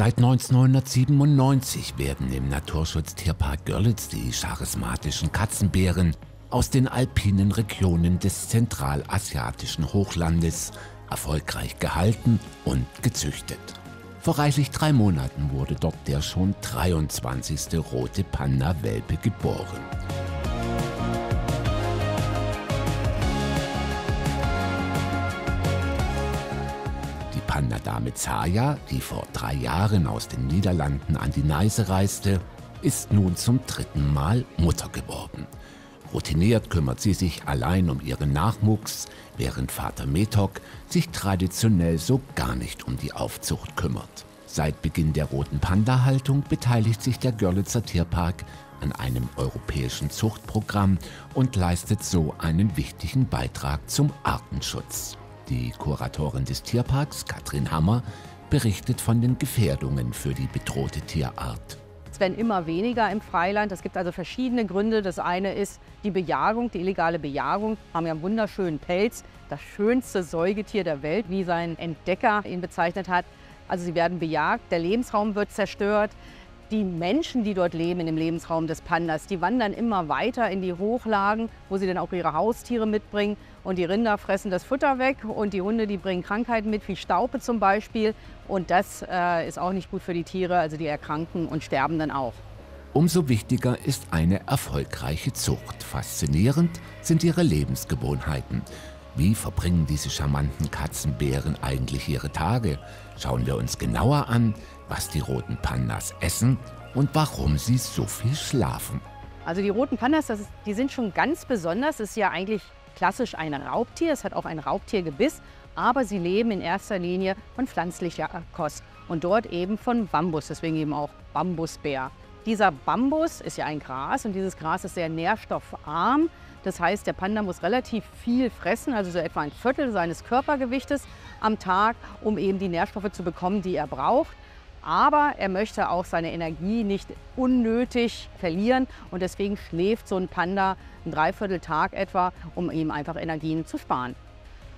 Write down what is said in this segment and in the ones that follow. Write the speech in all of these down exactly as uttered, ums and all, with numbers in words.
Seit neunzehnhundertsiebenundneunzig werden im Naturschutz-Tierpark Görlitz die charismatischen Katzenbären aus den alpinen Regionen des zentralasiatischen Hochlandes erfolgreich gehalten und gezüchtet. Vor reichlich drei Monaten wurde dort der schon dreiundzwanzigste rote Panda-Welpe geboren. Die Panda-Dame Zaya, die vor drei Jahren aus den Niederlanden an die Neise reiste, ist nun zum dritten Mal Mutter geworden. Routiniert kümmert sie sich allein um ihren Nachwuchs, während Vater Metok sich traditionell so gar nicht um die Aufzucht kümmert. Seit Beginn der roten Panda-Haltung beteiligt sich der Görlitzer Tierpark an einem europäischen Zuchtprogramm und leistet so einen wichtigen Beitrag zum Artenschutz. Die Kuratorin des Tierparks, Katrin Hammer, berichtet von den Gefährdungen für die bedrohte Tierart. Es werden immer weniger im Freiland. Es gibt also verschiedene Gründe. Das eine ist die Bejagung, die illegale Bejagung. Wir haben ja einen wunderschönen Pelz, das schönste Säugetier der Welt, wie sein Entdecker ihn bezeichnet hat. Also sie werden bejagt, der Lebensraum wird zerstört. Die Menschen, die dort leben, in dem Lebensraum des Pandas, die wandern immer weiter in die Hochlagen, wo sie dann auch ihre Haustiere mitbringen. Und die Rinder fressen das Futter weg und die Hunde, die bringen Krankheiten mit, wie Staupe zum Beispiel. Und das äh, ist auch nicht gut für die Tiere, also die erkranken und sterben dann auch. Umso wichtiger ist eine erfolgreiche Zucht. Faszinierend sind ihre Lebensgewohnheiten. Wie verbringen diese charmanten Katzenbären eigentlich ihre Tage? Schauen wir uns genauer an, was die roten Pandas essen und warum sie so viel schlafen. Also die roten Pandas, das ist, die sind schon ganz besonders. Das ist ja eigentlich klassisch ein Raubtier. Es hat auch ein Raubtiergebiss, aber sie leben in erster Linie von pflanzlicher Kost und dort eben von Bambus, deswegen eben auch Bambusbär. Dieser Bambus ist ja ein Gras und dieses Gras ist sehr nährstoffarm. Das heißt, der Panda muss relativ viel fressen, also so etwa ein Viertel seines Körpergewichtes am Tag, um eben die Nährstoffe zu bekommen, die er braucht. Aber er möchte auch seine Energie nicht unnötig verlieren und deswegen schläft so ein Panda einen Dreivierteltag etwa, um ihm einfach Energien zu sparen.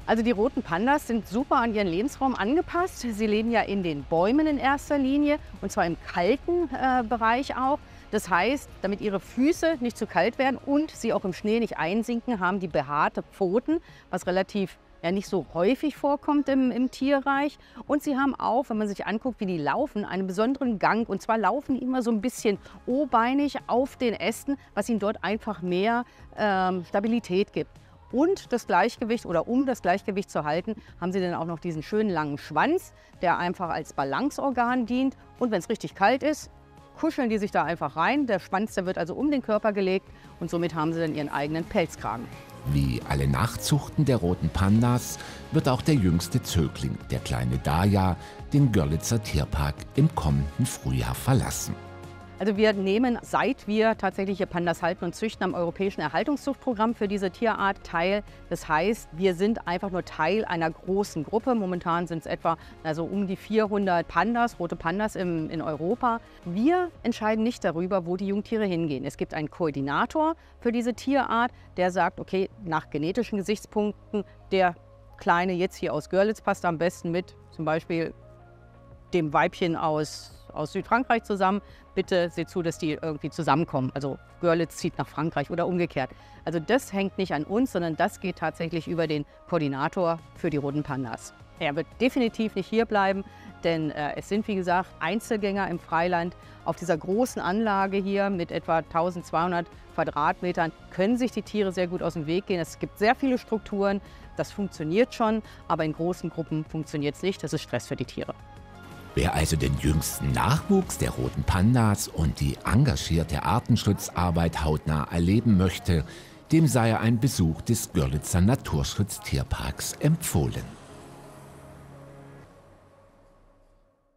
Also die roten Pandas sind super an ihren Lebensraum angepasst. Sie leben ja in den Bäumen in erster Linie und zwar im kalten äh, Bereich auch. Das heißt, damit ihre Füße nicht zu kalt werden und sie auch im Schnee nicht einsinken, haben die behaarte Pfoten, was relativ ja nicht so häufig vorkommt im, im Tierreich. Und sie haben auch, wenn man sich anguckt, wie die laufen, einen besonderen Gang. Und zwar laufen die immer so ein bisschen o-beinig auf den Ästen, was ihnen dort einfach mehr ähm, Stabilität gibt. Und das Gleichgewicht oder um das Gleichgewicht zu halten, haben sie dann auch noch diesen schönen langen Schwanz, der einfach als Balanceorgan dient. Und wenn es richtig kalt ist, kuscheln die sich da einfach rein. Der Schwanz, der wird also um den Körper gelegt und somit haben sie dann ihren eigenen Pelzkragen. Wie alle Nachzuchten der roten Pandas wird auch der jüngste Zögling, der kleine Daya, den Görlitzer Tierpark im kommenden Frühjahr verlassen. Also wir nehmen, seit wir tatsächlich Pandas halten und züchten, am europäischen Erhaltungszuchtprogramm für diese Tierart teil. Das heißt, wir sind einfach nur Teil einer großen Gruppe. Momentan sind es etwa also um die vierhundert Pandas, rote Pandas im, in Europa. Wir entscheiden nicht darüber, wo die Jungtiere hingehen. Es gibt einen Koordinator für diese Tierart, der sagt, okay, nach genetischen Gesichtspunkten, der Kleine jetzt hier aus Görlitz passt am besten mit zum Beispiel dem Weibchen aus aus Südfrankreich zusammen, bitte seht zu, dass die irgendwie zusammenkommen. Also Görlitz zieht nach Frankreich oder umgekehrt. Also das hängt nicht an uns, sondern das geht tatsächlich über den Koordinator für die roten Pandas. Er wird definitiv nicht hier bleiben, denn äh, es sind wie gesagt Einzelgänger im Freiland. Auf dieser großen Anlage hier mit etwa tausendzweihundert Quadratmetern können sich die Tiere sehr gut aus dem Weg gehen. Es gibt sehr viele Strukturen, das funktioniert schon, aber in großen Gruppen funktioniert es nicht. Das ist Stress für die Tiere. Wer also den jüngsten Nachwuchs der roten Pandas und die engagierte Artenschutzarbeit hautnah erleben möchte, dem sei ein Besuch des Görlitzer Naturschutz-Tierparks empfohlen.